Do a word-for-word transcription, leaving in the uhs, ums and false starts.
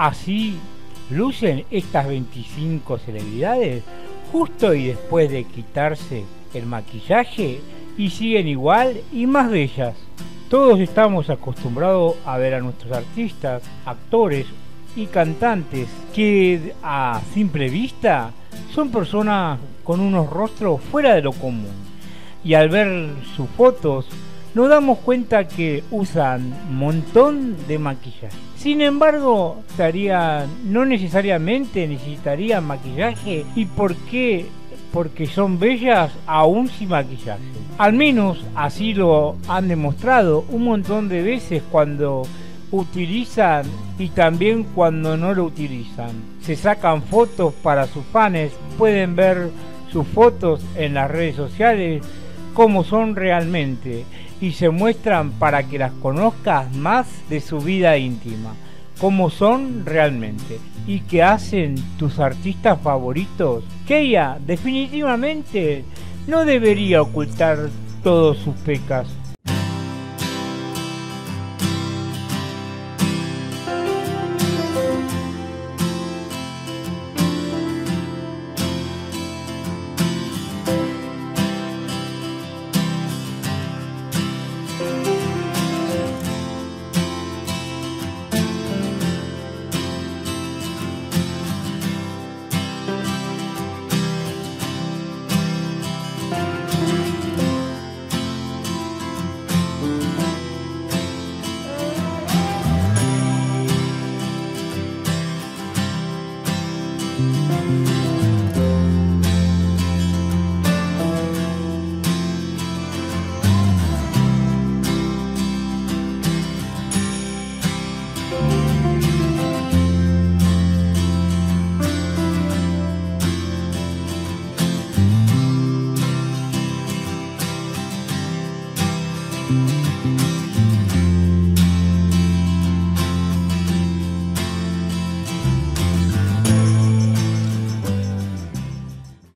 Así lucen estas veinticinco celebridades justo y después de quitarse el maquillaje, y siguen igual y más bellas. Todos estamos acostumbrados a ver a nuestros artistas, actores y cantantes que a simple vista son personas con unos rostros fuera de lo común, y al ver sus fotos nos damos cuenta que usan un montón de maquillaje. Sin embargo, estaría, no necesariamente necesitarían maquillaje. ¿Y por qué? Porque son bellas aún sin maquillaje. Al menos así lo han demostrado un montón de veces cuando utilizan y también cuando no lo utilizan. Se sacan fotos para sus fans, pueden ver sus fotos en las redes sociales como son realmente, y se muestran para que las conozcas más de su vida íntima, como son realmente, y que hacen tus artistas favoritos. Kesha definitivamente no debería ocultar todos sus pecas. We'll be right back.